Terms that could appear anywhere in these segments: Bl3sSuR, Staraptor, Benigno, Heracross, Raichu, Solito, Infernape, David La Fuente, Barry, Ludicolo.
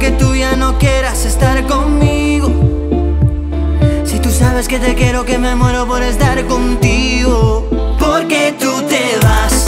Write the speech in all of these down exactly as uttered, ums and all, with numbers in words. que tú ya no quieras estar conmigo. Si tú sabes que te quiero, que me muero por estar contigo. Porque tú te vas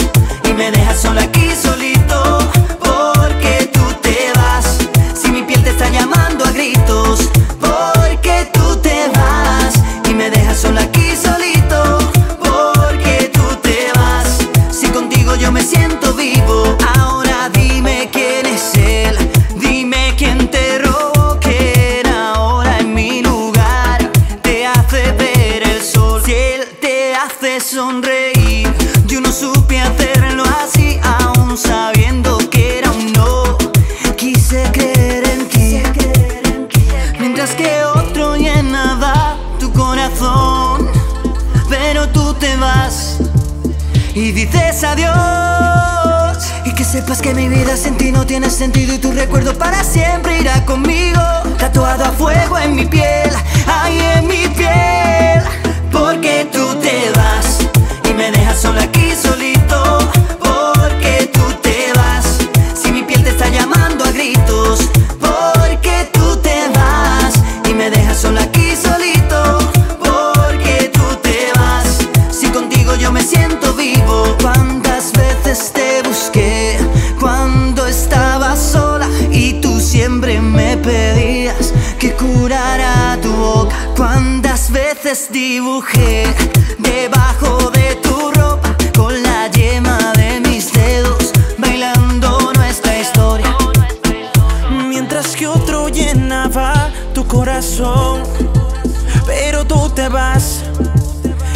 y me dejas sola aquí solito. Porque tú te vas si mi piel te está llamando a gritos. Porque tú te vas y me dejas sola aquí solito. Porque tú te vas si contigo yo me siento vivo. Ahora dime quién es él, dime quién te robó, que era ahora en mi lugar. Te hace ver el sol, si él te hace sonreír. Yo no supe hacerlo así, aún sabiendo que era un no. Quise creer en ti, mientras que otro llenaba tu corazón. Pero tú te vas y dices adiós. Y que sepas que mi vida sin ti no tiene sentido, y tu recuerdo para siempre irá conmigo, tatuado a fuego en mi piel, ahí en mi piel. Porque tú te vas y me dejas sola aquí solito. Porque tú te vas si mi piel te está llamando a gritos. Porque tú te vas y me dejas sola aquí solito. Porque tú te vas si contigo yo me siento vivo. Cuántas veces te busqué cuando estaba sola, y tú siempre me pedías que curara tu boca. Cuántas veces dibujé debajo de tu ropa con la yema de mis dedos, bailando nuestra historia. Mientras que otro llenaba tu corazón, pero tú te vas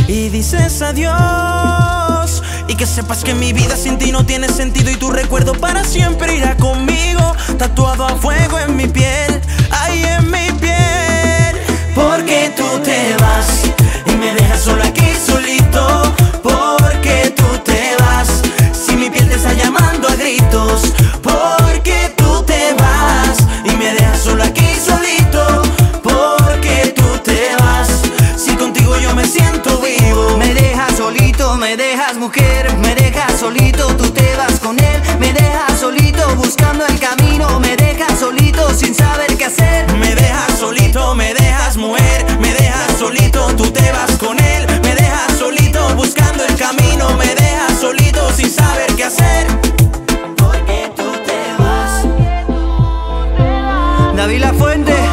y dices adiós. Y que sepas que mi vida sin ti no tiene sentido, y tu recuerdo para siempre irá conmigo, tatuado a fuego en mi piel, ahí en mi piel. Porque tú te vas y me dejas sola aquí solito. Porque tú te vas si mi piel te está llamando a gritos. Porque tú te vas y me dejas sola aquí solito. Porque tú te vas si contigo yo me siento vivo. Me dejas solito, me dejas mujer, me dejas solito, tú te vas con él. Me dejas solito buscando el camino, me dejas solito sin saber qué hacer. Me dejas solito, me dejas mujer, me dejas solito, tú te vas con él. Me dejas solito buscando el camino, me dejas solito sin saber qué hacer. Porque tú te vas, David La Fuente.